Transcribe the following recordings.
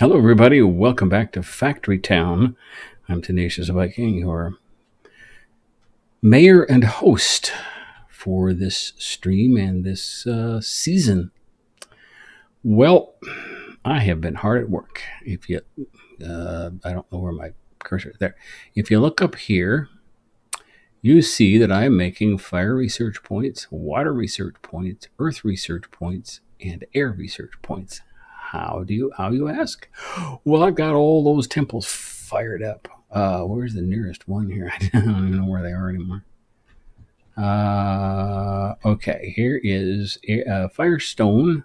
Hello everybody, welcome back to Factory Town. I'm Tenacious Viking, your mayor and host for this stream and this season. Well, I have been hard at work. If you, I don't know where my cursor is, there. If you look up here, you see that I'm making fire research points, water research points, earth research points, and air research points. How you ask? Well, I've got all those temples fired up. Where's the nearest one here? I don't even know where they are anymore. Okay, here is Firestone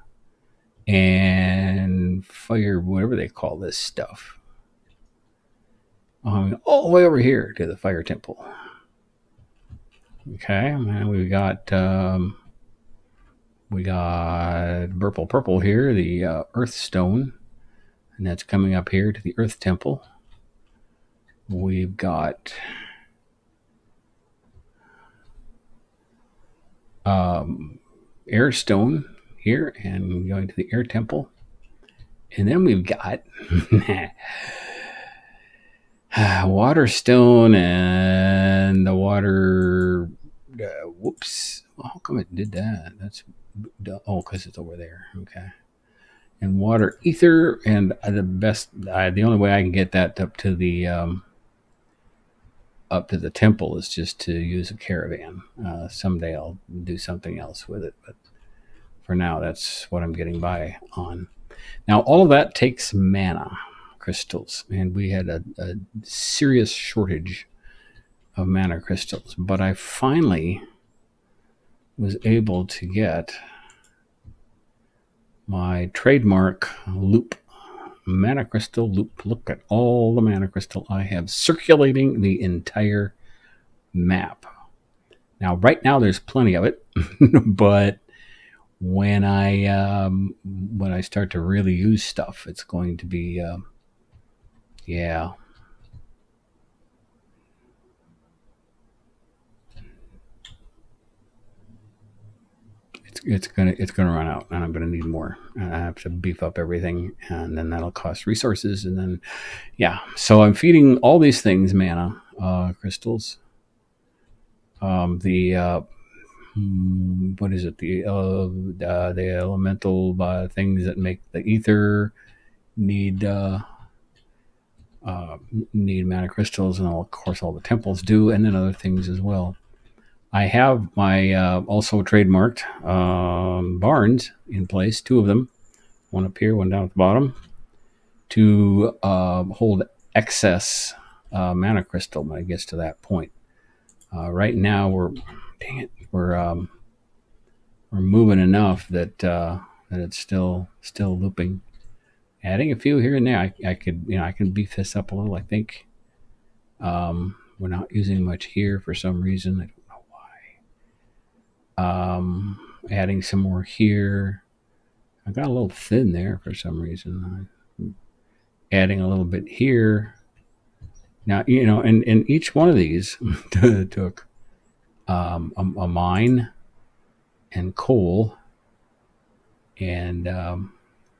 and fire, whatever they call this stuff. All the way over here to the Fire Temple. Okay, and we've got. We got purple here, the Earth Stone, and that's coming up here to the Earth Temple. We've got Air Stone here, and going to the Air Temple. And then we've got Water Stone and the Water... whoops. Well, how come it did that? That's... Oh, because it's over there. Okay. And water ether, and the best, the only way I can get that up to the temple is just to use a caravan. Someday I'll do something else with it, but for now that's what I'm getting by on. Now all of that takes mana crystals, and we had a serious shortage of mana crystals, but I finally was able to get my trademark loop, mana crystal loop. Look at all the mana crystal I have circulating the entire map. Now, right now there's plenty of it, but when I start to really use stuff, it's going to be, yeah. It's gonna run out, and I'm gonna need more. I have to beef up everything, and then that'll cost resources, and then yeah. So I'm feeding all these things mana crystals. What is it? The elemental things that make the ether need mana crystals, and all, of course all the temples do, and then other things as well. I have my also trademarked barns in place, two of them, one up here, one down at the bottom, to hold excess mana crystal when it gets to that point. Right now we're, dang it, we're moving enough that that it's still looping. Adding a few here and there, I could, you know, I can beef this up a little. I think we're not using much here for some reason. I don't adding some more here. I got a little thin there for some reason. I'm adding a little bit here. Now, you know, and each one of these took a mine and coal and a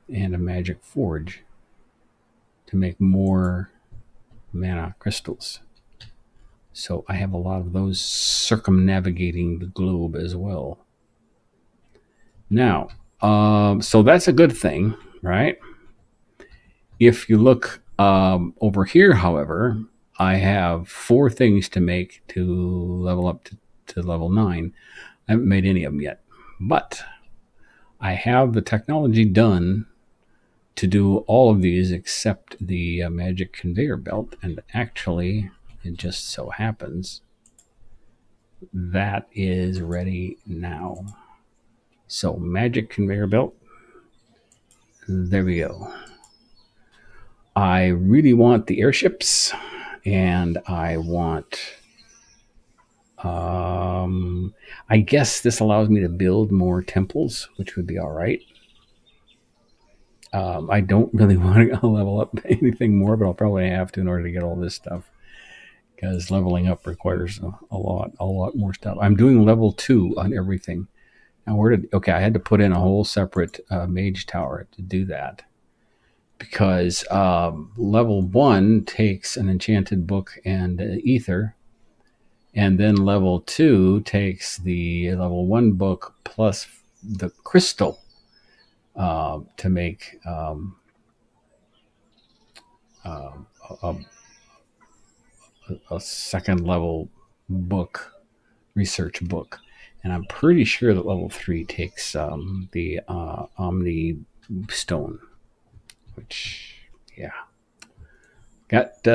magic forge to make more mana crystals. So I have a lot of those circumnavigating the globe as well. Now, so that's a good thing, right? If you look over here, however, I have four things to make to level up to level 9. I haven't made any of them yet, but I have the technology done to do all of these except the magic conveyor belt, and actually... It just so happens that is ready now. So magic conveyor belt, there we go. I really want the airships, and I want, I guess this allows me to build more temples, which would be all right. I don't really want to level up anything more, but I'll probably have to in order to get all this stuff. Because leveling up requires a lot more stuff. I'm doing level 2 on everything. Now, where did... Okay, I had to put in a whole separate mage tower to do that. because level 1 takes an enchanted book and ether, and then level 2 takes the level 1 book plus the crystal to make a second level book, research book. And I'm pretty sure that level 3 takes the Omni Stone, which, yeah. Got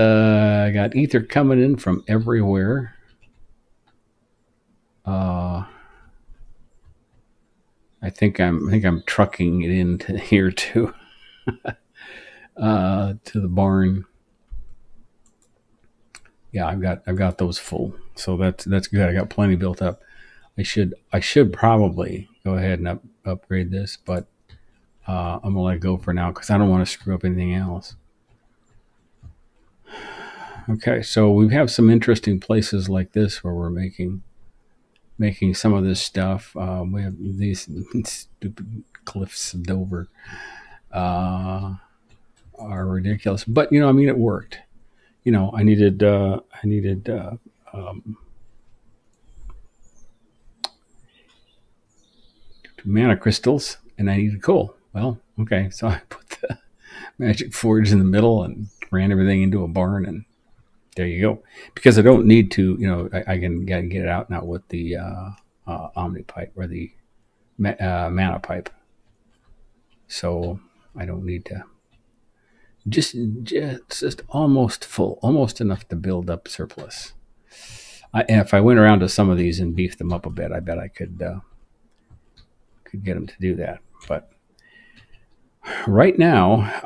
ether coming in from everywhere. I think I'm trucking it into here too, to the barn. Yeah, I've got those full, so that's good. I got plenty built up. I should probably go ahead and upgrade this, but I'm gonna let it go for now because I don't want to screw up anything else. Okay, so we have some interesting places like this where we're making some of this stuff. We have these stupid cliffs of Dover are ridiculous, but you know, I mean, it worked. You know, I needed mana crystals, and I needed coal. Well, okay, so I put the magic forge in the middle and ran everything into a barn, and there you go. Because I don't need to, you know, I can get it out now with the OmniPipe or the Mana Pipe. So I don't need to. Just almost full, almost enough to build up surplus. If I went around to some of these and beefed them up a bit, I bet I could get them to do that. But right now,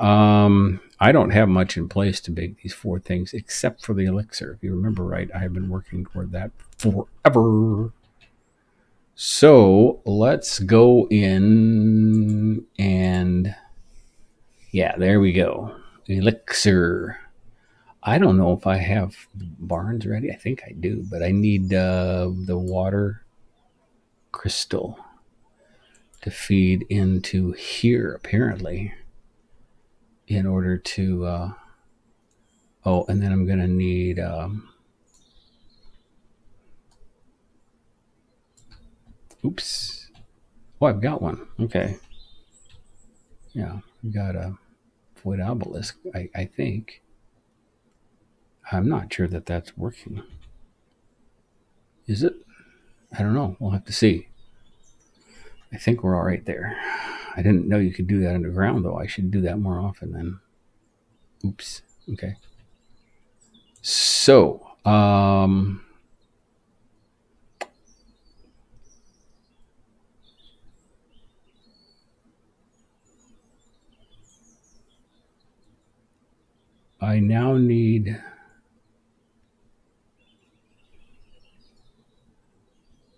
I don't have much in place to make these 4 things, except for the elixir. If you remember right, I have been working toward that forever. So let's go in and, yeah, there we go. Elixir. I don't know if I have barns ready. I think I do, but I need the water crystal to feed into here, apparently, in order to... oh, and then I'm going to need... oops. Oh, I've got one. Okay. Yeah, I've got a White obelisk, I think. I'm not sure that that's working. Is it? I don't know. We'll have to see. I think we're all right there. I didn't know you could do that underground, though. I should do that more often then. Oops. Okay. So, I now need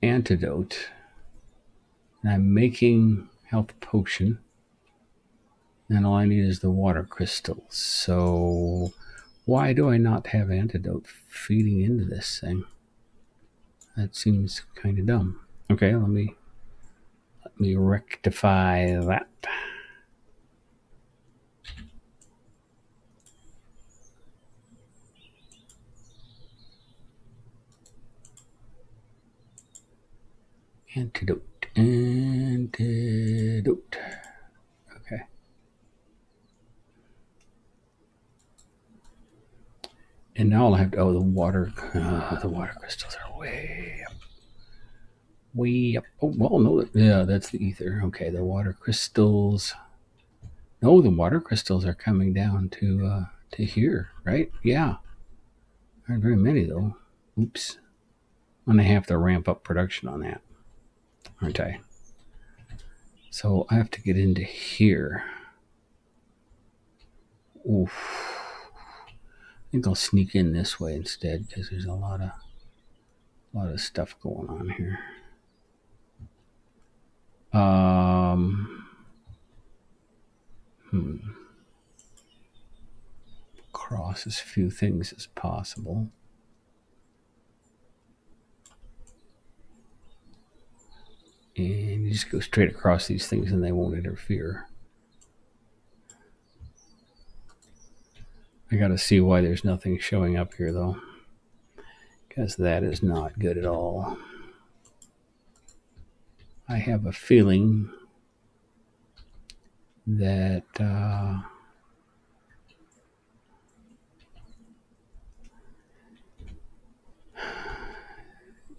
antidote, and I'm making health potion, and all I need is the water crystal. So why do I not have antidote feeding into this thing? That seems kind of dumb. Okay, let me rectify that. Antidote. Okay. And now I'll have to, oh, the water crystals are way up. Oh, well, no, yeah, that's the ether. Okay, the water crystals. No, the water crystals are coming down to here, right? Yeah. Aren't very many, though. Oops. I'm going to have to ramp up production on that, aren't I? So I have to get into here. Oof. I think I'll sneak in this way instead, because there's a lot of stuff going on here. Cross as few things as possible. And you just go straight across these things and they won't interfere. I gotta see why there's nothing showing up here though, because that is not good at all. I have a feeling that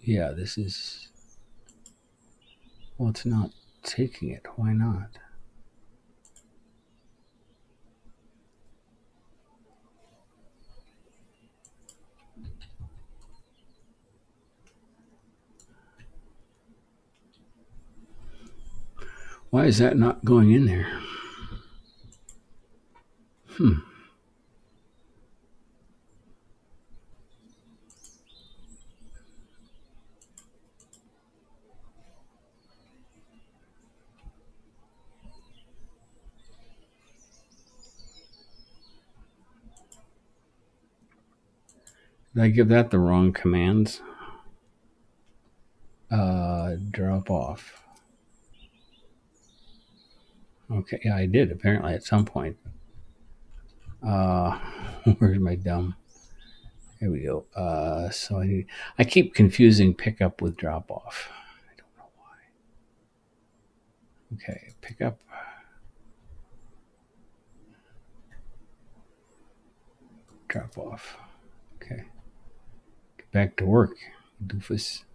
yeah, this is, well, it's not taking it. Why not? Why is that not going in there? Did I give that the wrong commands? Drop off. Okay, yeah, I did apparently at some point. Where's my dumb? Here we go. So I keep confusing pickup with drop off. I don't know why. Okay, pickup. Drop off. Okay. Get back to work, doofus.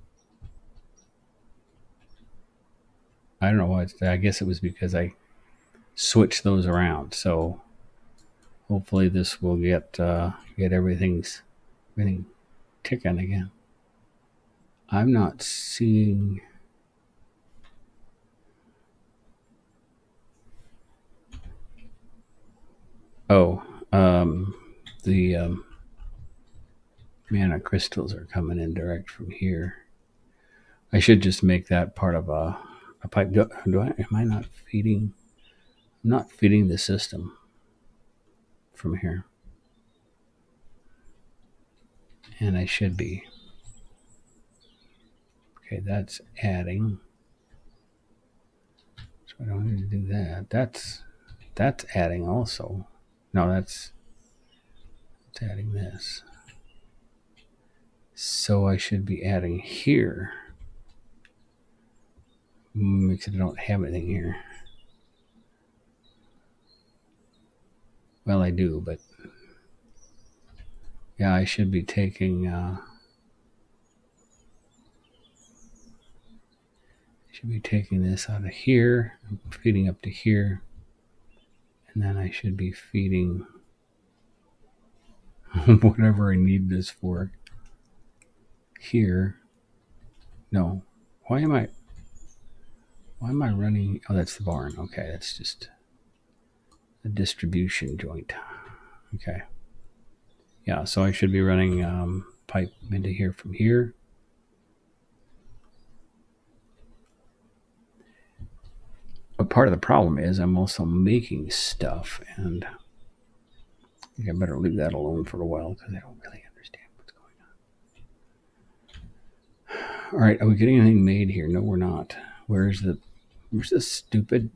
I don't know why it's that. I guess it was because I switch those around, so hopefully this will get everything ticking again. I'm not seeing. Oh, the mana crystals are coming in direct from here. I should just make that part of a pipe. Am I not feeding? Not feeding the system from here. And I should be. Okay, that's adding. So I don't need to do that. That's adding also. No, that's adding this. So I should be adding here. Make sure I don't have anything here. Well, I do, but yeah, I should be taking, this out of here, I'm feeding up to here, and then I should be feeding whatever I need this for here. No, why am I running? Oh, that's the barn. Okay, that's just a distribution joint. Okay. Yeah, so I should be running pipe into here from here. But part of the problem is I'm also making stuff, and I think I better leave that alone for a while because I don't really understand what's going on. All right, are we getting anything made here? No, we're not. Where's the stupid...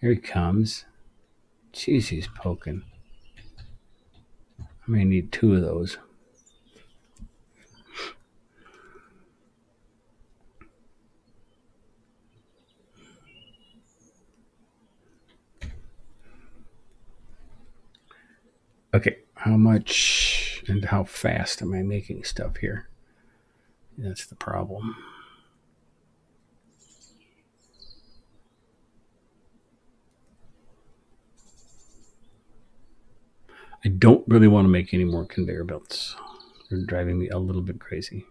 Here he comes. Jeez, he's poking. I may need two of those. Okay, how much and how fast am I making stuff here? That's the problem. I don't really want to make any more conveyor belts. They're driving me a little bit crazy.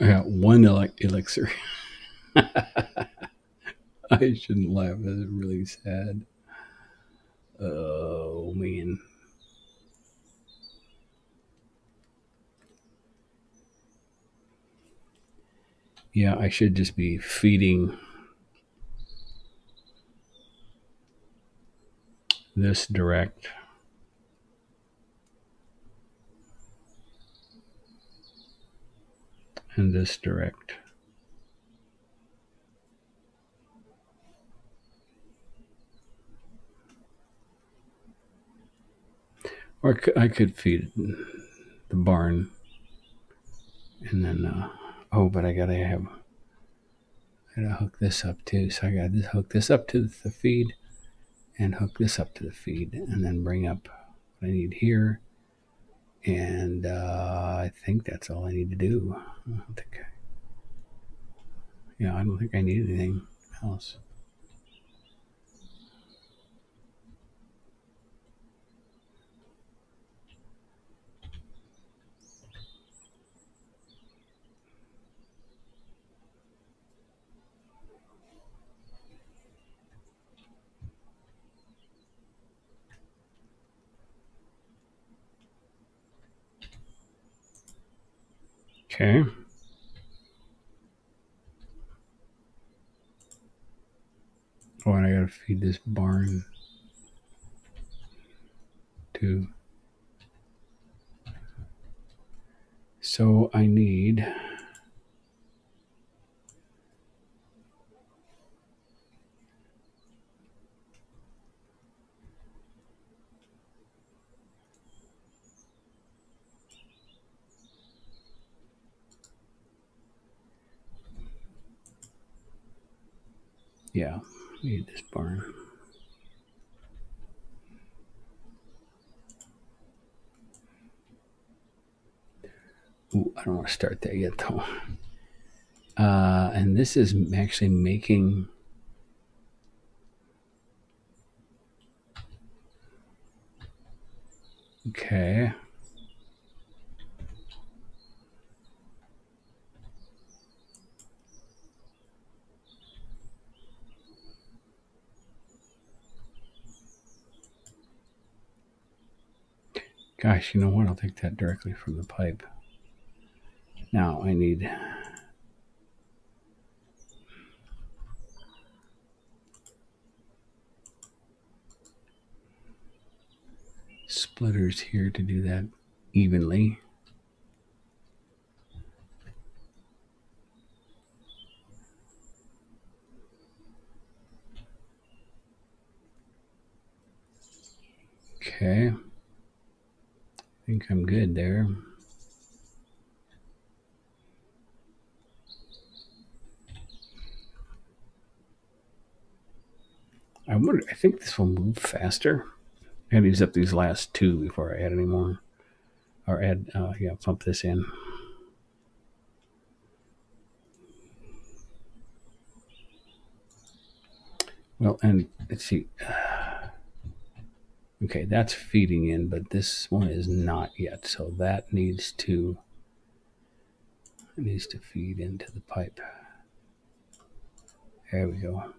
I got one elixir. I shouldn't laugh. That's really sad. Oh, man. Yeah, I should just be feeding this direct. And this direct. Or I could feed the barn. And then, oh, but I gotta have, I gotta hook this up too. So I gotta hook this up to the feed and hook this up to the feed and then bring up what I need here. And I think that's all I need to do. Yeah, I don't think I need anything else. Okay. Oh, and I gotta feed this barn too. So I need need this barn. Ooh, I don't want to start that yet though. And this is actually making okay. Gosh, you know what? I'll take that directly from the pipe. Now I need... splitters here to do that evenly. Okay. I think I'm good there. I wonder, I think this will move faster. I gotta use up these last two before I add any more. Or add, yeah, pump this in. Well, and let's see. Okay, that's feeding in, but this one is not yet. So that needs to feed into the pipe. There we go.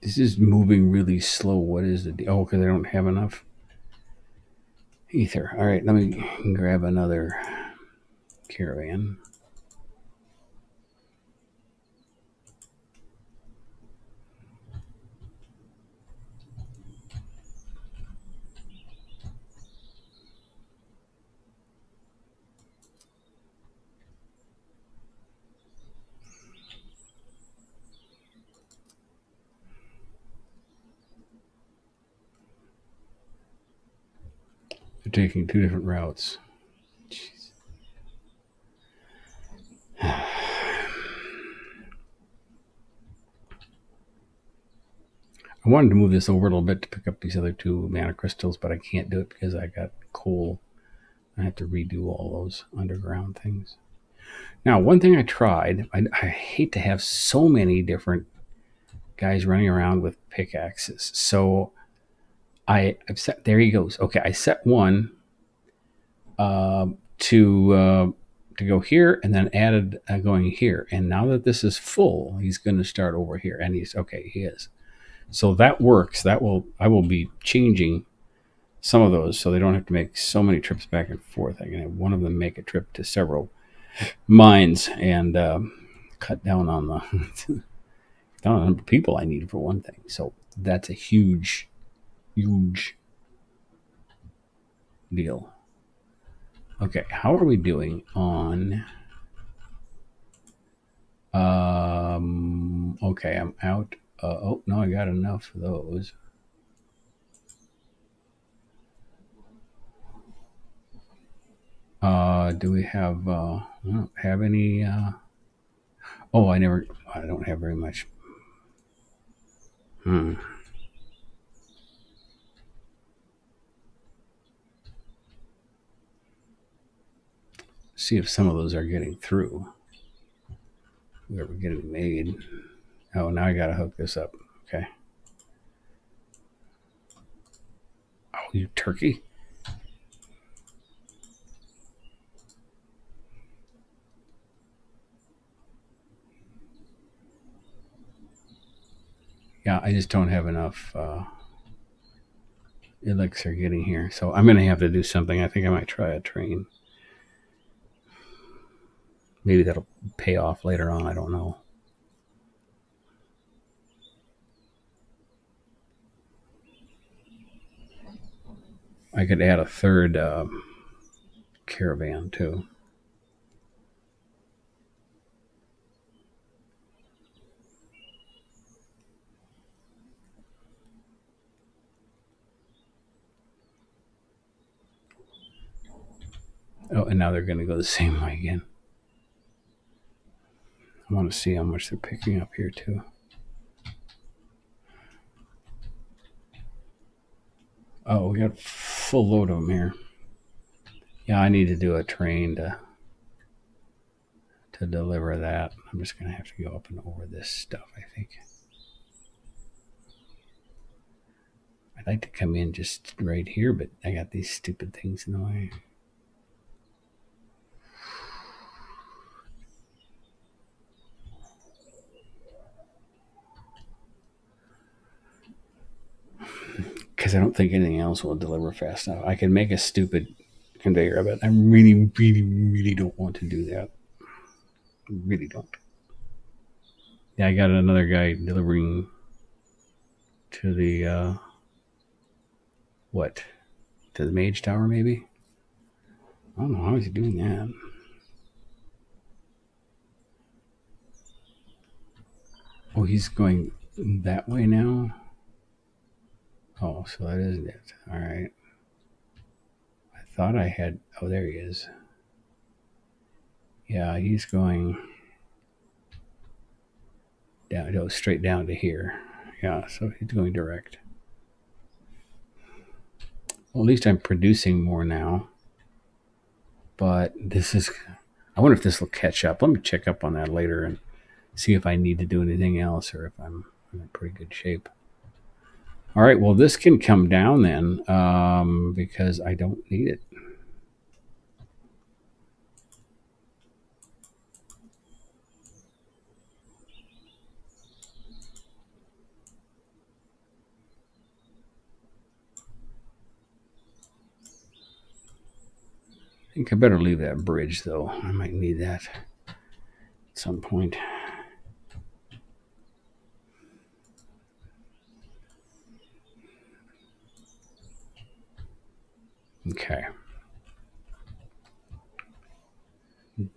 This is moving really slow. What is the deal? Oh, because I don't have enough ether. All right, let me grab another caravan. Taking two different routes. Jeez. I wanted to move this over a little bit to pick up these other two mana crystals, but I can't do it because I got coal. I have to redo all those underground things. Now, one thing I tried, I hate to have so many different guys running around with pickaxes. So I've set, there he goes. Okay, I set one to go here and then added going here. And now that this is full, he's going to start over here. And he's, okay, he is. So that works. That will, I will be changing some of those so they don't have to make so many trips back and forth. I can have one of them make a trip to several mines and cut down on the I don't know the number of people I need for one thing. So that's a huge, huge deal. Okay, how are we doing on... okay, I'm out. Oh, no, I got enough of those. Do we have, I don't have any, oh, I don't have very much. See if some of those are getting through. We're getting made. Oh, now I gotta hook this up. Okay. Oh, you turkey. Yeah, I just don't have enough elixir getting here. So I'm going to have to do something. I think I might try a train. Maybe that'll pay off later on. I don't know. I could add a third caravan too. Oh, and now they're going to go the same way again. I want to see how much they're picking up here, too. Oh, we got a full load of them here. Yeah, I need to do a train to deliver that. I'm just going to have to go up and over this stuff, I think. I'd like to come in just right here, but I got these stupid things in the way. Because I don't think anything else will deliver fast enough. I could make a stupid conveyor, but I really, really, really don't want to do that. I really don't. Yeah, I got another guy delivering to the, what? To the mage tower, maybe? I don't know. How is he doing that? Oh, he's going that way now? Oh, so that isn't it. All right. I thought I had... Oh, there he is. Yeah, he's going down, no, straight down to here. Yeah, so he's going direct. Well, at least I'm producing more now. But this is... I wonder if this will catch up. Let me check up on that later and see if I need to do anything else or if I'm in pretty good shape. All right, well, this can come down then because I don't need it. I think I better leave that bridge, though. I might need that at some point. Okay.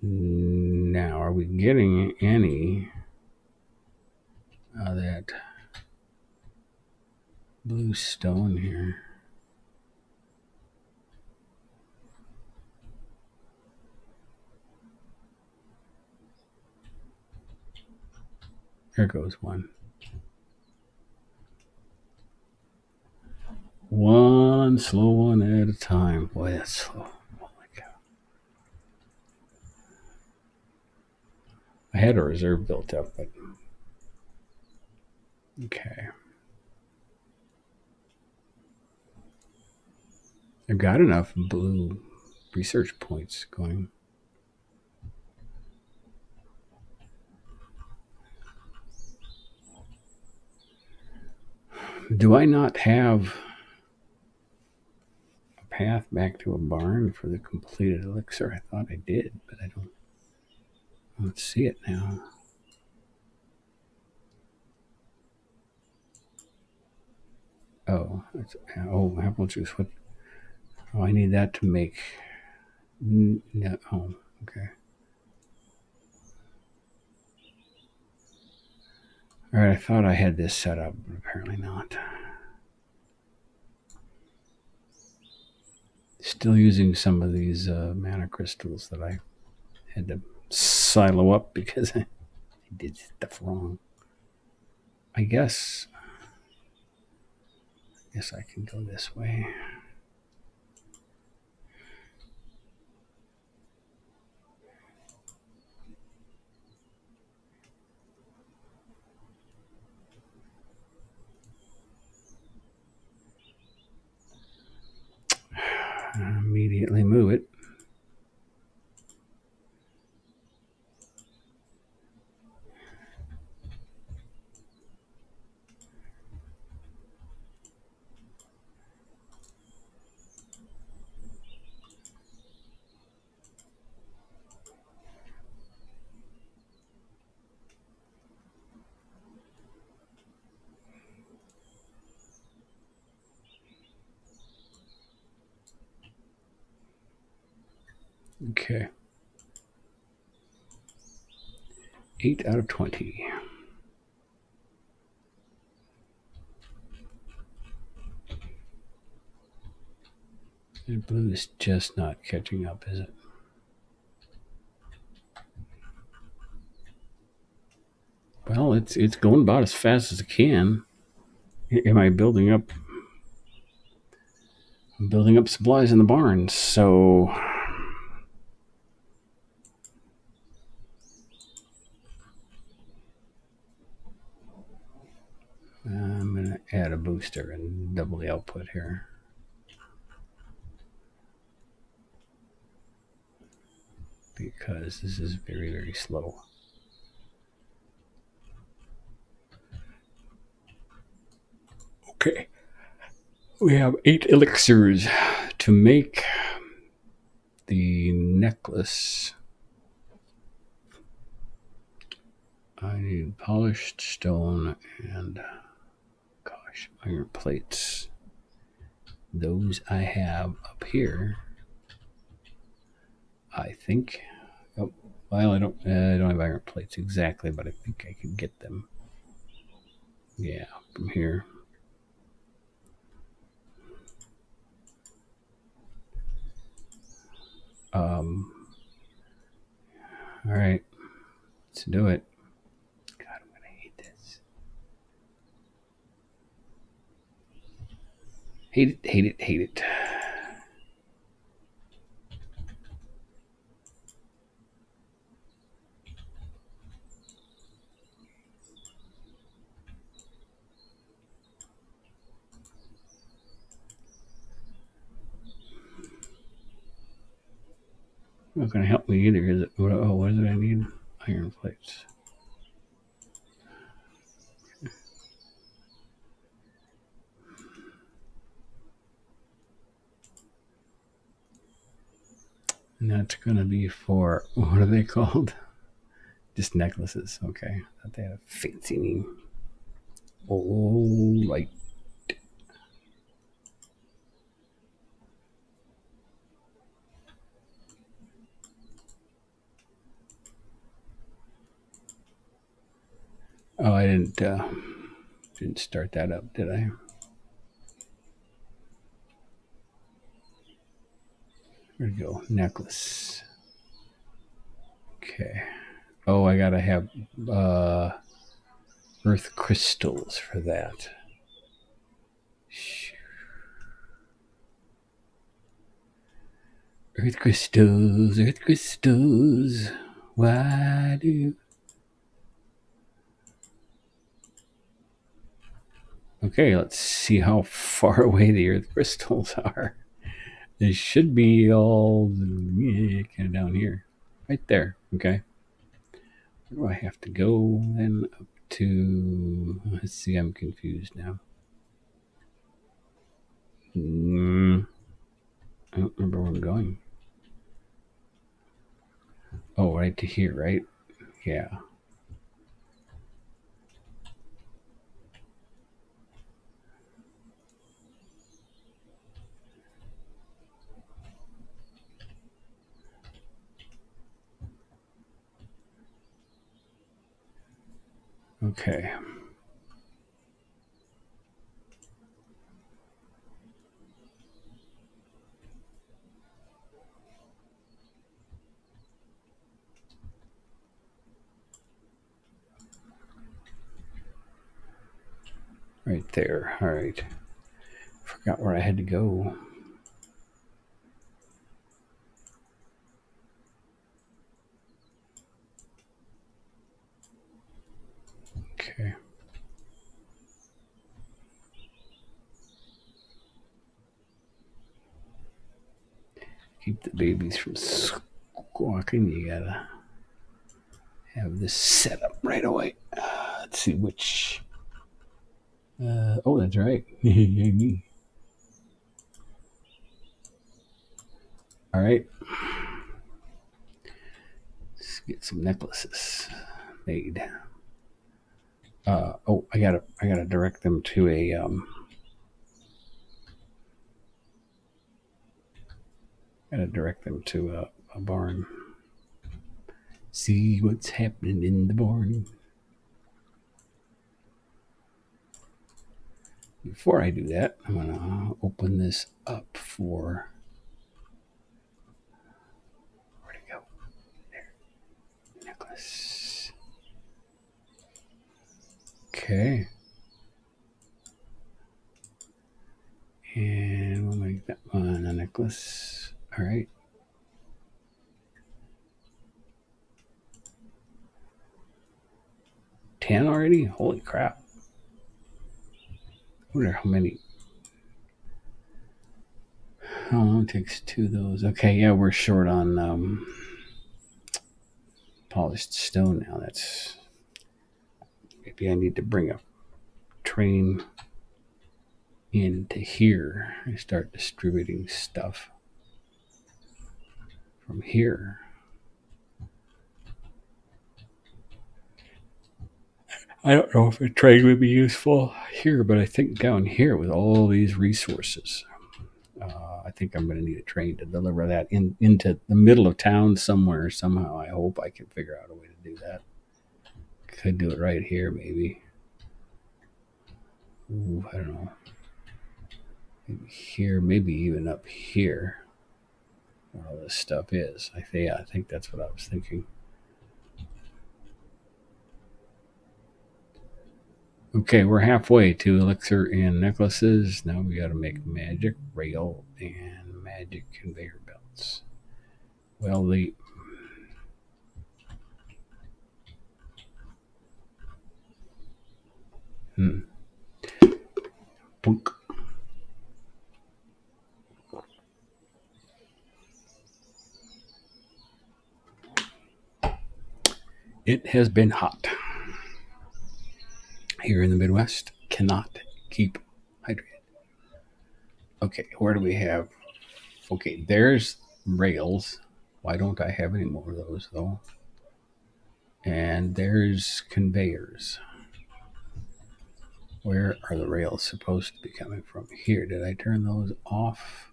Now, are we getting any of that blue stone here? There goes one. One slow one at a time. Boy, that's slow. Oh my God. I had a reserve built up, but okay. I've got enough blue research points going. Do I not have path back to a barn for the completed elixir? I thought I did, but I don't see it now. go. It's, oh, apple juice. What? Oh, I need that to make. No. Oh, okay. All right, I thought I had this set up, but apparently not. Still using some of these mana crystals that I had to silo up because I did stuff wrong. I guess. I guess I can go this way. Immediately move it. Okay. 8 out of 20. And blue is just not catching up, is it? Well, it's going about as fast as it can. Am I building up? I'm building up supplies in the barn, so. I'm going to add a booster and double the output here. Because this is very, very slow. Okay. We have 8 elixirs to make the necklace. I need polished stone and... iron plates. Those I have up here. I think. Oh, well, I don't have iron plates exactly, but I think I can get them. Yeah, from here. All right, let's do it. Hate it, hate it, hate it. Not going to help me either, is it? Oh, what did I need? Iron plates. And that's going to be for, what are they called? Just necklaces. Okay. I thought they had a fancy name. Oh, light. Oh, I didn't start that up, did I? There we go, necklace. Okay. Oh, I gotta have earth crystals for that. Earth crystals, earth crystals. Why do you... Okay, let's see how far away the earth crystals are. They should be all kind of down here, right there. Okay. Where do I have to go then? Up to, let's see, I'm confused now. I don't remember where I'm going. Oh, right to here, right? Yeah. Okay. Right there. All right. Forgot where I had to go. Okay. Keep the babies from squawking. You gotta have this set up right away. Let's see which. Oh, that's right. Yay me. All right. Let's get some necklaces made. Oh, I gotta direct them to a a barn. See what's happening in the barn. Before I do that, I'm gonna open this up for. Where'd it go? There. Necklace. Okay. And we'll make that one a necklace. All right. Ten already? Holy crap. I wonder how many. How long it takes two of those? Okay, yeah, we're short on polished stone now. That's maybe I need to bring a train into here and start distributing stuff from here. I don't know if a trade would be useful here, but I think down here with all these resources, I think I'm going to need a train to deliver that into the middle of town somewhere, somehow. I hope I can figure out a way to do that. Could do it right here, maybe. Ooh, I don't know. Maybe here, maybe even up here where all this stuff is. I think that's what I was thinking. Okay, we're halfway to elixir and necklaces. Now we got to make magic rail and magic conveyor belts. Well, the Boink. It has been hot. Here in the Midwest, cannot keep hydrated. Okay, where do we have? Okay, there's rails. Why don't I have any more of those, though? And there's conveyors. Where are the rails supposed to be coming from? Here, did I turn those off?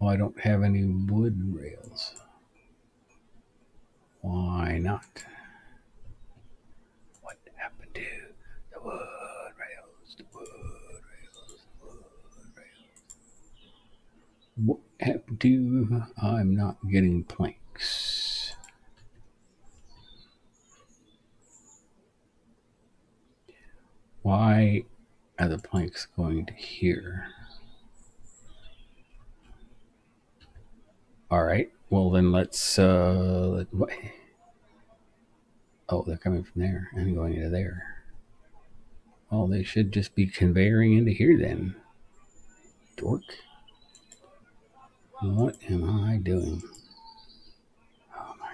Oh, I don't have any wood rails. Why not? What happened to? I'm not getting planks. Why are the planks going to here? All right. Well, then let's. Oh, they're coming from there and going into there. Oh, they should just be conveying into here then. Dork. What am I doing? Oh my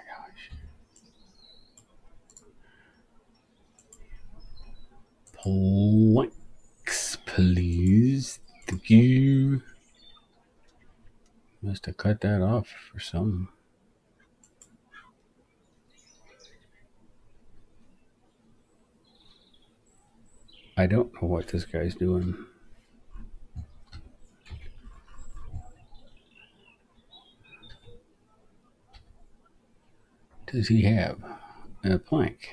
gosh. Planks, please. Thank you. Must have cut that off for some. I don't know what this guy's doing. Does he have a plank?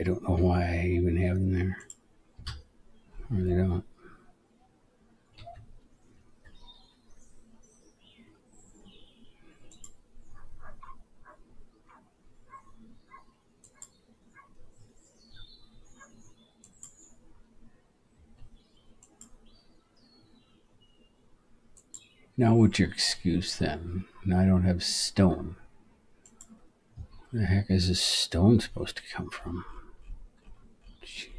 I don't know why I even have them there. I really don't. Now what's your excuse then? Now I don't have stone. Where the heck is this stone supposed to come from? Jeez.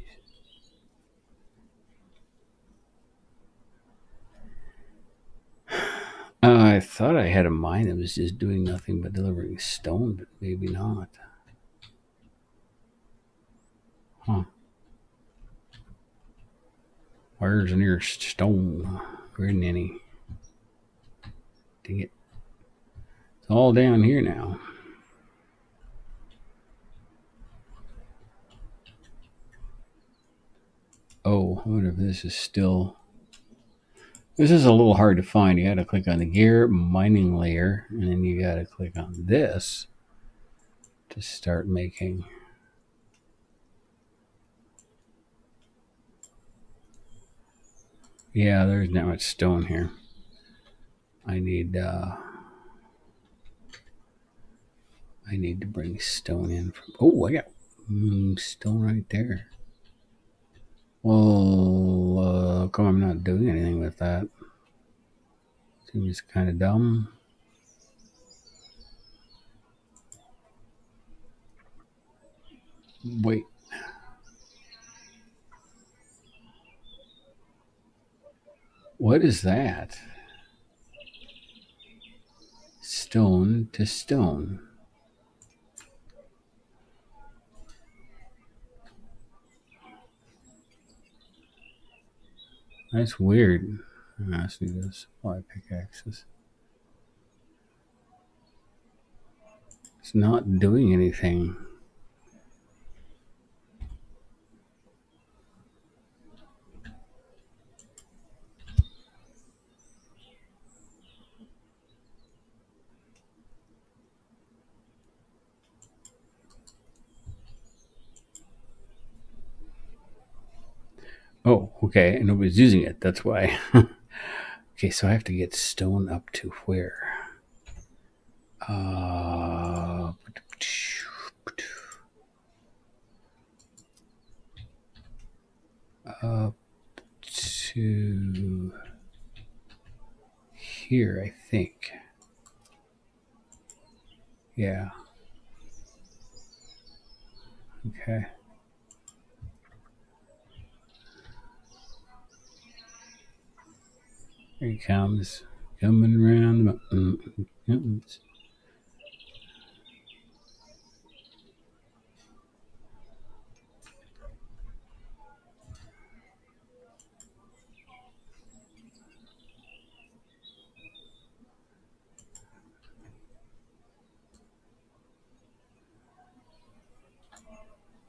I thought I had a mine that was just doing nothing but delivering stone, but maybe not. Huh. Where's the nearest stone? There isn't any. Dang it. It's all down here now. Oh, I wonder if this is still... This is a little hard to find. You gotta click on the gear mining layer, and then you gotta click on this to start making. Yeah, there's not much stone here. I need to bring stone in from... Oh, I got stone right there. Well, come on, I'm not doing anything with that. Seems kind of dumb. Wait. What is that? Stone to stone. That's weird. I see this supply pickaxes. It's not doing anything. Oh, okay, and nobody's using it, that's why. Okay, so I have to get stone up to where? Up to here, I think. Yeah. Okay. Here he comes, coming around the mountains.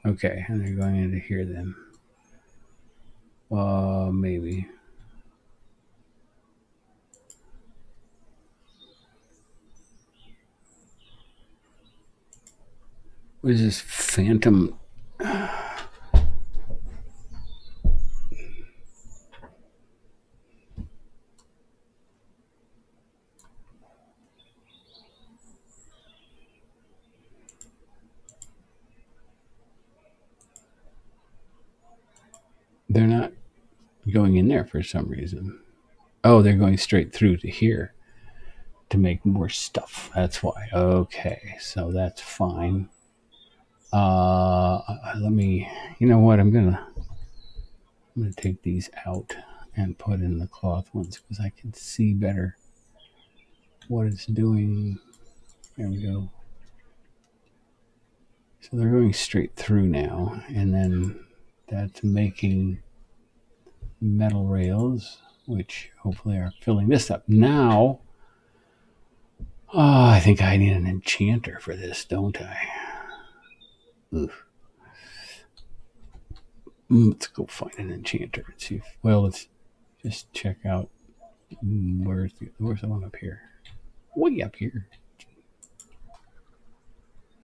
Okay, and they're going into here then. Maybe. What is this phantom? They're not going in there for some reason. Oh, they're going straight through to here to make more stuff. That's why. Okay, so that's fine. Let me, you know what, I'm gonna take these out and put in the cloth ones because I can see better what it's doing. There we go. So they're going straight through now, and then that's making metal rails, which hopefully are filling this up now. I think I need an enchanter for this, don't I? Oof. Let's go find an enchanter and see if, well, let's just check out where's the one up here. Way up here.